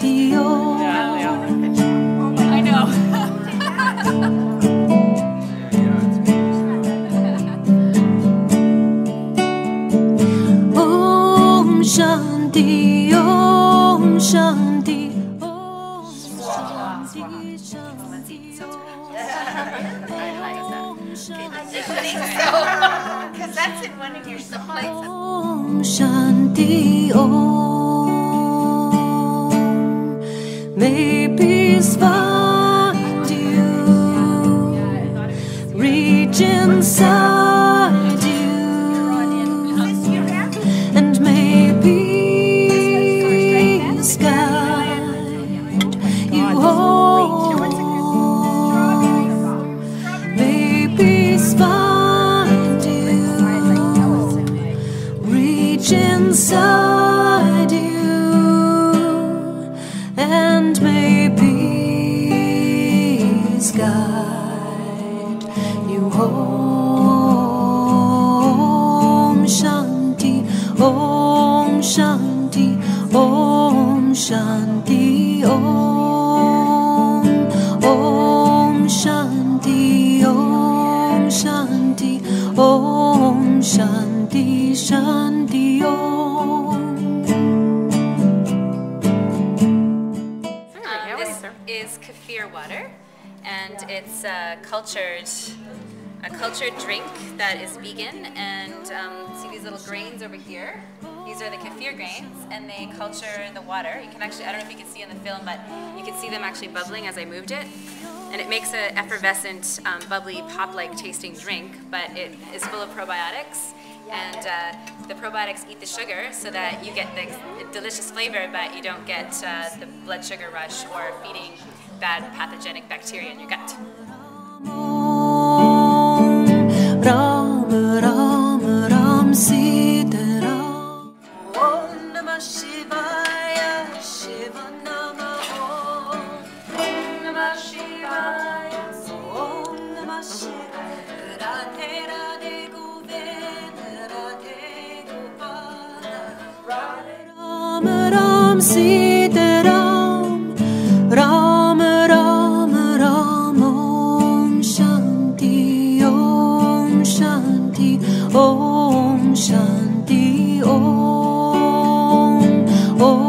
the old. I know. Om Shanti, Om Shanti, Om Shanti, Shanti. I like that. Because that's in one of your songs. Om Shanti, Om. May peace find you, reach inside you, and may peace guide you home. May peace find you, reach inside. Guide you home. Om Shanti, Om Shanti, Om Shanti, Om. Om Shanti, Om Shanti, Om Shanti, Shanti, Om. This is kefir water. And it's a cultured drink that is vegan. And see these little grains over here? These are the kefir grains, and they culture the water. You can actually, I don't know if you can see in the film, but you can see them actually bubbling as I moved it. And it makes an effervescent, bubbly, pop-like tasting drink, but it is full of probiotics. And the probiotics eat the sugar so that you get the delicious flavor, but you don't get the blood sugar rush or feeding bad pathogenic bacteria in your gut. Ram Ram Sita Ram, Ram Ram Ram. Om Shanti, Om Shanti, Om Shanti, Om.